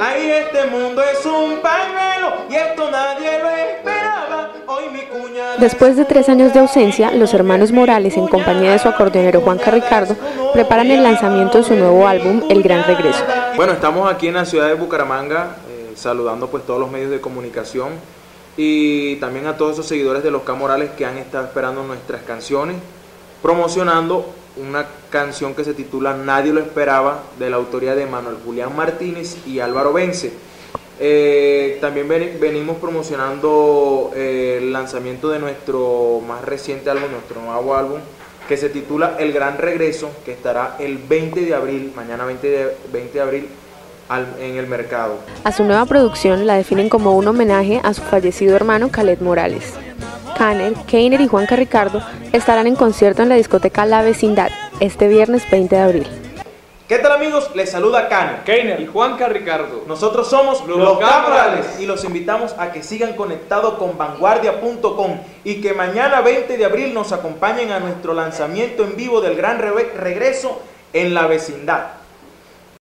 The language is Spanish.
Ay, este mundo es un pañuelo y esto nadie lo esperaba. Hoy mi cuñada... Después de 3 años de ausencia, los hermanos Morales, en compañía de su acordeonero Juan Carricardo, preparan el lanzamiento de su nuevo álbum, El Gran Regreso. Bueno, estamos aquí en la ciudad de Bucaramanga, saludando pues todos los medios de comunicación y también a todos esos seguidores de Los Cabrales que han estado esperando nuestras canciones, promocionando una canción que se titula Nadie lo esperaba, de la autoría de Manuel Julián Martínez y Álvaro Vence. También venimos promocionando el lanzamiento de nuestro más reciente álbum, nuestro nuevo álbum, que se titula El Gran Regreso, que estará el 20 de abril, mañana 20 de abril, en el mercado. A su nueva producción la definen como un homenaje a su fallecido hermano Khaled Morales. Kanel, Keiner y Juan Carricardo estarán en concierto en la discoteca La Vecindad este viernes 20 de abril. ¿Qué tal, amigos? Les saluda Kanel, Keiner y Juan Carricardo. Nosotros somos Los Cabrales y los invitamos a que sigan conectados con Vanguardia.com y que mañana 20 de abril nos acompañen a nuestro lanzamiento en vivo del Gran Regreso en La Vecindad.